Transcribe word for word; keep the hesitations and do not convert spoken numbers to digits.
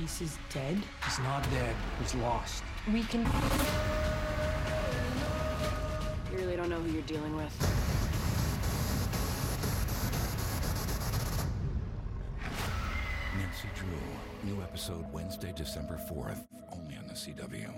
Ace is dead? He's not dead. He's lost. We can... You really don't know who you're dealing with. Nancy Drew. New episode Wednesday, December fourth, only on The C W.